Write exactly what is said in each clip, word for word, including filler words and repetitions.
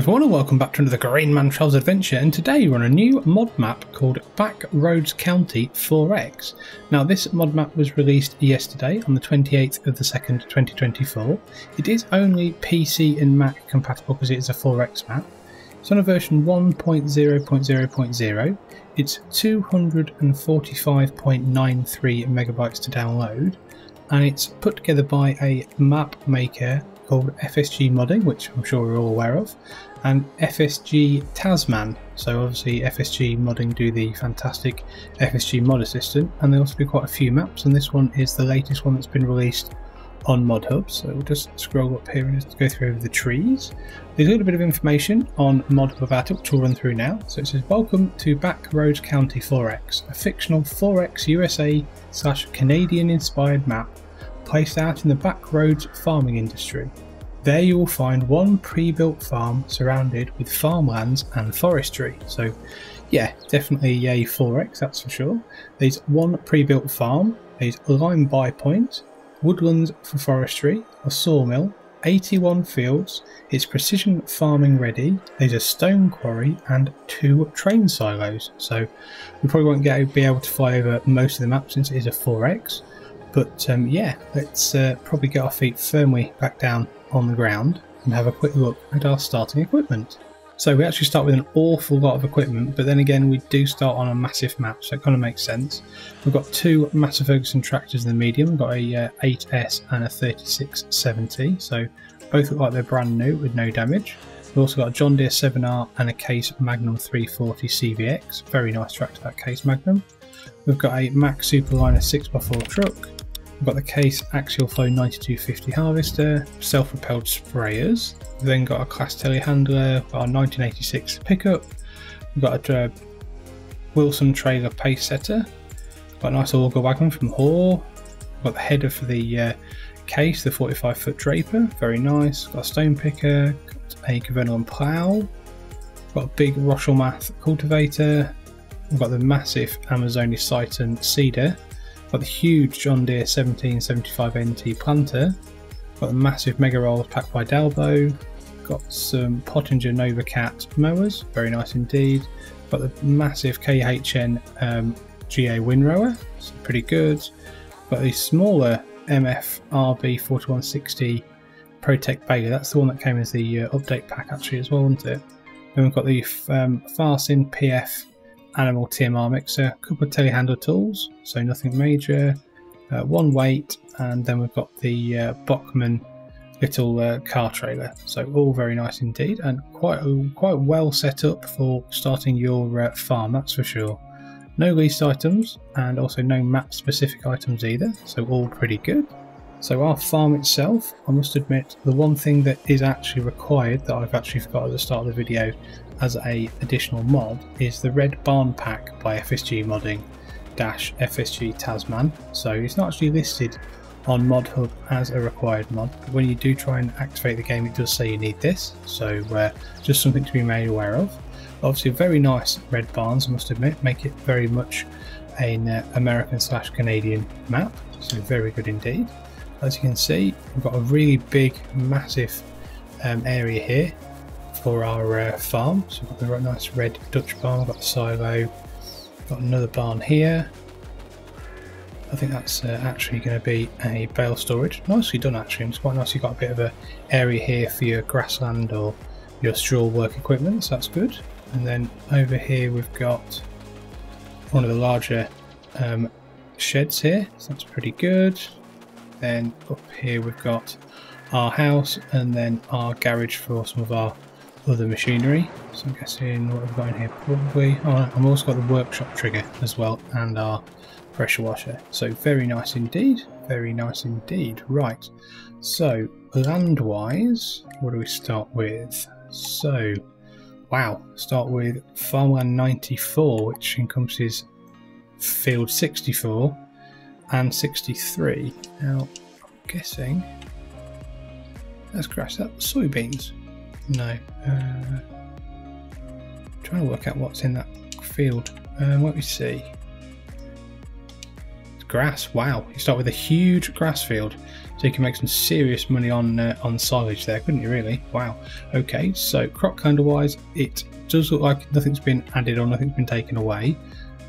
everyone and welcome back to another GrainMan Travels Adventure, and today we're on a new mod map called Back Roads County four X. Now this mod map was released yesterday on the twenty-eighth of the second twenty twenty-four. It is only P C and Mac compatible because it is a four X map. It's on a version one point zero point zero point zero. It's two hundred forty-five point nine three megabytes to download, and it's put together by a map maker called F S G Modding, which I'm sure we're all aware of, and F S G TAZ_MAN. So obviously F S G Modding do the fantastic F S G Mod Assistant, and they also do quite a few maps, and this one is the latest one that's been released on Modhub. So we'll just scroll up here and just go through the trees. There's a little bit of information on Modhub about it, which we'll run through now. So it says, welcome to Back Roads County four X, a fictional four X U S A slash Canadian inspired map placed out in the back roads farming industry. There you will find one pre-built farm surrounded with farmlands and forestry. So yeah, definitely a four X, that's for sure. There's one pre-built farm, there's a lime buy point, woodlands for forestry, a sawmill, eighty-one fields, it's precision farming ready, there's a stone quarry and two train silos. So we probably won't get, be able to fly over most of the map since it is a four X. But um, yeah, let's uh, probably get our feet firmly back down on the ground and have a quick look at our starting equipment. So we actually start with an awful lot of equipment, but then again we do start on a massive map, so it kind of makes sense. We've got two Massey Ferguson tractors in the medium. We've got a uh, eight S and a thirty-six seventy, so both look like they're brand new with no damage. We've also got a John Deere seven R and a Case Magnum three forty C V X, very nice tractor that Case Magnum. We've got a Mack Superliner six by four truck. We've got the Case Axial Flow ninety-two fifty harvester, self-propelled sprayers. We've then got a Class telehandler, our nineteen eighty-six pickup. We've got a uh, Wilson trailer pace setter. We've got a nice auger wagon from Hoare. We've got the header for the uh, Case, the forty-five foot draper, very nice. We've got a stone picker, got a Cavenal plough. We've got a big Rochelmath cultivator. We've got the massive Amazoni Siton Cedar. Got the huge John Deere seventeen seventy-five N T planter, got the massive mega rolls packed by Dalbo, got some Pottinger Nova Cat mowers, very nice indeed, got the massive K H N um, G A windrower, so pretty good, got the smaller M F R B forty-one sixty Pro-Tech baler, that's the one that came as the uh, update pack actually as well, wasn't it? Then we've got the um, Farsyn P F animal T M R mixer, a couple of telehandler tools, so nothing major, uh, one weight, and then we've got the uh, Bachmann little uh, car trailer, so all very nice indeed, and quite quite well set up for starting your uh, farm, that's for sure. No leased items and also no map specific items either, so all pretty good. So our farm itself, I must admit, the one thing that is actually required that I've actually forgot at the start of the video as a additional mod is the Red Barn Pack by F S G Modding dash F S G TAZ_MAN. So it's not actually listed on Modhub as a required mod, but when you do try and activate the game it does say you need this, so uh, just something to be made aware of. Obviously very nice red barns, I must admit, make it very much an uh, American slash Canadian map, so very good indeed. As you can see, we've got a really big, massive um, area here for our uh, farm. So we've got the nice red Dutch barn, we've got the silo, we've got another barn here. I think that's uh, actually going to be a bale storage. Nicely done actually, and it's quite nice you've got a bit of an area here for your grassland or your straw work equipment, so that's good. And then over here we've got one of the larger um, sheds here, so that's pretty good. Then up here we've got our house and then our garage for some of our other machinery. So I'm guessing what we've got in here probably. Oh, I've also got the workshop trigger as well and our pressure washer. So very nice indeed. Very nice indeed. Right. So land wise, what do we start with? So wow, start with farmland ninety-four, which encompasses field sixty-four. And sixty-three. Now, I'm guessing. Let's crash that. Soybeans. No. Uh, trying to work out what's in that field. Um, let me see. It's grass. Wow, you start with a huge grass field, so you can make some serious money on uh, on silage there, couldn't you really? Wow. Okay, so crop calendar wise, it does look like nothing's been added or nothing's been taken away,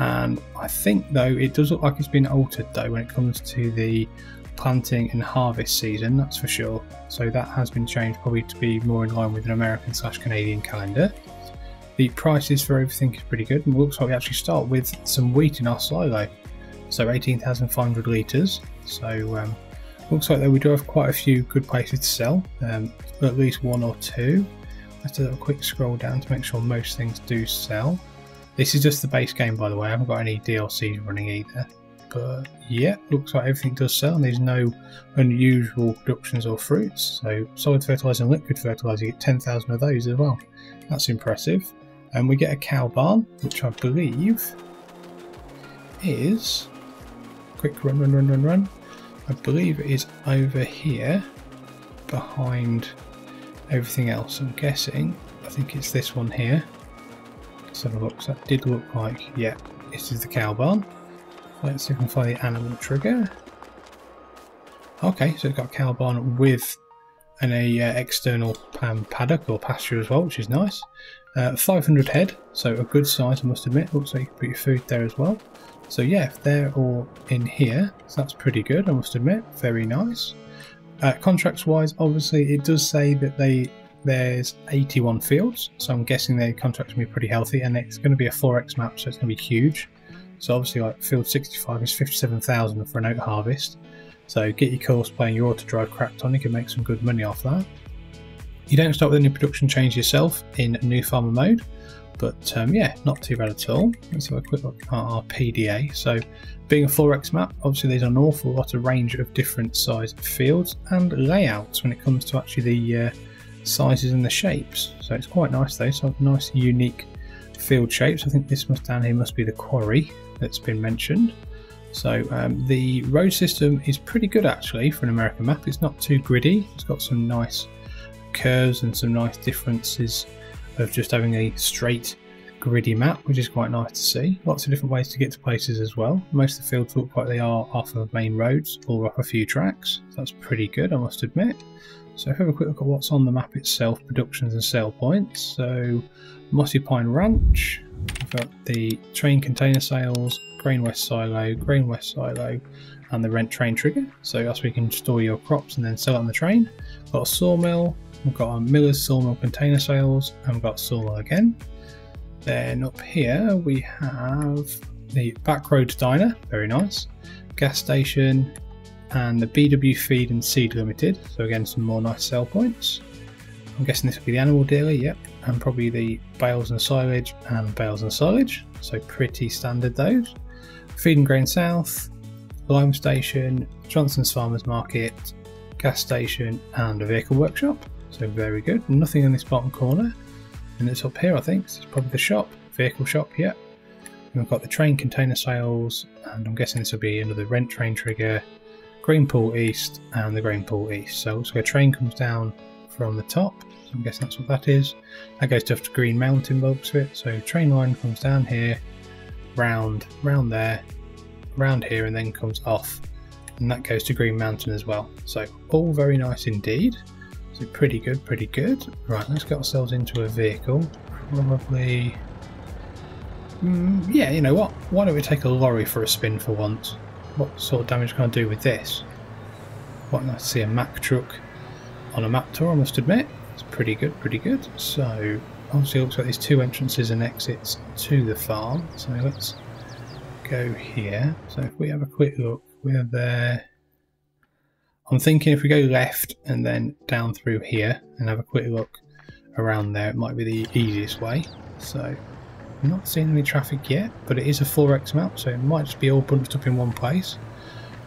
and I think though it does look like it's been altered though when it comes to the planting and harvest season, that's for sure. So that has been changed probably to be more in line with an American slash Canadian calendar. The prices for everything is pretty good, and it looks like we actually start with some wheat in our silo, so eighteen thousand five hundred litres. So um, looks like though we do have quite a few good places to sell, um, at least one or two. Let's do a quick scroll down to make sure most things do sell. This is just the base game, by the way. I haven't got any D L Cs running either. But yeah, looks like everything does sell and there's no unusual productions or fruits. So solid fertiliser and liquid fertiliser, you get ten thousand of those as well. That's impressive. And we get a cow barn, which I believe is, quick run, run, run, run, run. I believe it is over here behind everything else, I'm guessing. I think it's this one here. Let's have a look, so that did look like, yeah, this is the cow barn. Let's see if we can find the animal trigger. Okay, so it's got a cow barn with an a, uh, external um, paddock or pasture as well, which is nice. Uh, five hundred head, so a good size I must admit. Looks like you can put your food there as well. So yeah, if they're all in here, so that's pretty good, I must admit. Very nice. Uh, contracts wise, obviously it does say that they there's eighty-one fields, so I'm guessing their contracts will be pretty healthy, and it's going to be a four X map, so it's going to be huge. So obviously like field sixty-five is fifty-seven thousand for an oat harvest. So get your course playing your auto drive cracked on, you can make some good money off that. You don't start with any production change yourself in new farmer mode, but um, yeah, not too bad at all. Let's have a quick look at our P D A. So being a four X map, obviously there's an awful lot of range of different size fields and layouts when it comes to actually the uh, sizes and the shapes. So it's quite nice though, so nice unique field shapes. I think this must down here must be the quarry that's been mentioned. So um, the road system is pretty good actually for an American map. It's not too gritty, it's got some nice curves and some nice differences of just having a straight gritty map, which is quite nice to see. Lots of different ways to get to places as well. Most of the fields look like they are off of main roads or off a few tracks, so that's pretty good I must admit. So if we have a quick look at what's on the map itself, productions and sale points. So Mossy Pine Ranch, we've got the train container sales, Grain West silo, Grain West silo, and the rent train trigger. So that's where you can store your crops and then sell it on the train. We've got a sawmill, we've got a Miller's sawmill container sales, and we've got sawmill again. Then up here we have the Back Roads Diner, very nice, gas station, and the B W Feed and Seed Limited. So again, some more nice sell points. I'm guessing this would be the animal dealer, yep, and probably the bales and silage and bales and silage. So pretty standard those. Feed and Grain South, Lime Station, Johnson's Farmers Market, gas station, and a vehicle workshop. So very good. Nothing in this bottom corner. And it's up here, I think. So it's probably the shop, vehicle shop, yep. And we've got the train container sales, and I'm guessing this will be another rent train trigger, Green Pool East, and the Green Pool East. So, so a train comes down from the top, so I'm guessing that's what that is. That goes to Green Mountain bulbs for it. So train line comes down here, round, round there, round here, and then comes off. And that goes to Green Mountain as well. So all very nice indeed. So pretty good, pretty good. Right, let's get ourselves into a vehicle. Probably, mm, yeah, you know what? Why don't we take a lorry for a spin for once? What sort of damage can I do with this? Quite nice to see a Mack truck on a map tour, I must admit. It's pretty good, pretty good. So, obviously it looks like there's two entrances and exits to the farm. So let's go here. So if we have a quick look, we're there. I'm thinking if we go left and then down through here and have a quick look around there, it might be the easiest way. So, not seeing any traffic yet, but it is a four X map, so it might just be all bunched up in one place.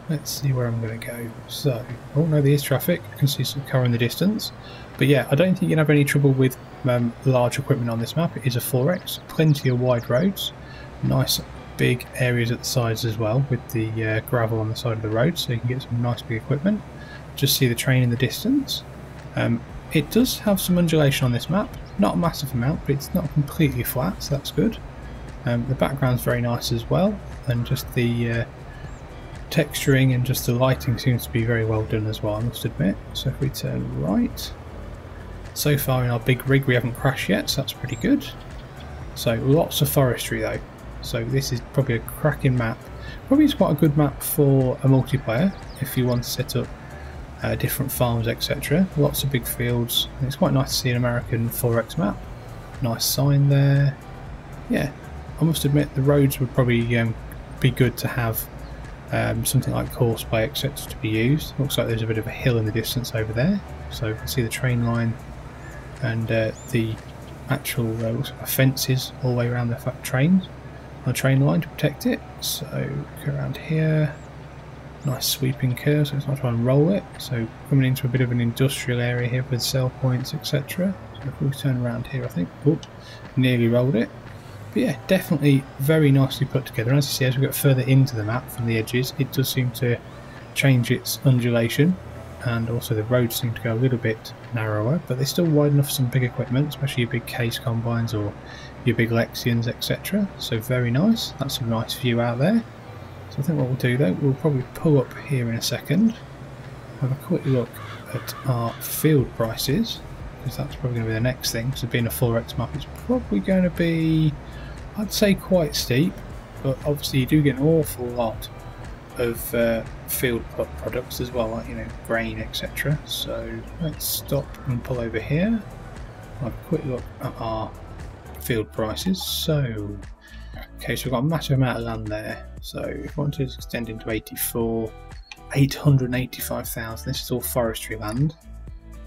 Let's see where I'm going to go. So, oh no, there is traffic. I can see some car in the distance. But yeah, I don't think you'd have any trouble with um, large equipment on this map. It is a four X, plenty of wide roads, nice big areas at the sides as well, with the uh, gravel on the side of the road, so you can get some nice big equipment. Just see the train in the distance. Um, it does have some undulation on this map. Not a massive amount, but it's not completely flat, so that's good. Um, the background's very nice as well, and just the uh, texturing and just the lighting seems to be very well done as well, I must admit. So if we turn right, so far in our big rig we haven't crashed yet, so that's pretty good. So lots of forestry though, so this is probably a cracking map. Probably is quite a good map for a multiplayer if you want to set up uh, different farms, et cetera. Lots of big fields, and it's quite nice to see an American four X map. Nice sign there. Yeah, I must admit the roads would probably um, be good to have um, something like horseplay, et cetera to be used. Looks like there's a bit of a hill in the distance over there, so you can see the train line and uh, the actual uh, fences all the way around the trains. A train line to protect it, so go around here, nice sweeping curve, so let's not try and roll it. So coming into a bit of an industrial area here with sell points, et cetera. So if we turn around here, I think, oh, nearly rolled it. But yeah, definitely very nicely put together. And as you see, as we get further into the map from the edges, it does seem to change its undulation, and also the roads seem to go a little bit narrower, but they're still wide enough for some big equipment, especially your big Case combines or your big Lexians, et cetera. So very nice. That's a nice view out there. So I think what we'll do though, we'll probably pull up here in a second, have a quick look at our field prices, because that's probably going to be the next thing. So being a four X map, it's probably going to be, I'd say, quite steep, but obviously you do get an awful lot of uh, field products as well, like, you know, grain, et cetera. So let's stop and pull over here. I'll have a quick look at our field prices. So, okay, so we've got a massive amount of land there. So if we want to extend into eighty-four, eight hundred eighty-five thousand. This is all forestry land.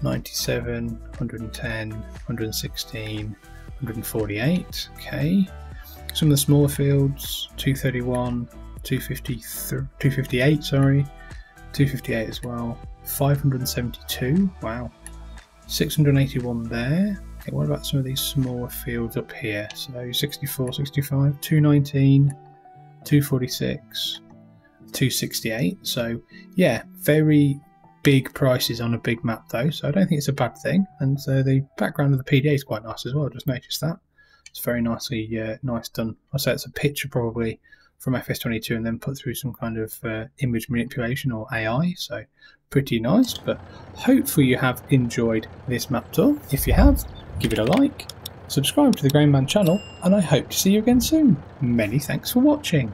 ninety-seven, one hundred ten, one hundred sixteen, one hundred forty-eight. Okay. Some of the smaller fields, two thirty-one. two fifty-eight, sorry, two fifty-eight as well, five hundred seventy-two, wow, six hundred eighty-one there. Okay, what about some of these smaller fields up here? So sixty-four, sixty-five, two nineteen, two forty-six, two sixty-eight. So yeah, very big prices on a big map though, so I don't think it's a bad thing. And so the background of the P D A is quite nice as well, just noticed that. It's very nicely uh, nice done. I'll say it's a picture probably from F S twenty-two and then put through some kind of uh, image manipulation or A I, so pretty nice. But hopefully you have enjoyed this map tour. If you have, give it a like, subscribe to the GrainMan channel, and I hope to see you again soon. Many thanks for watching.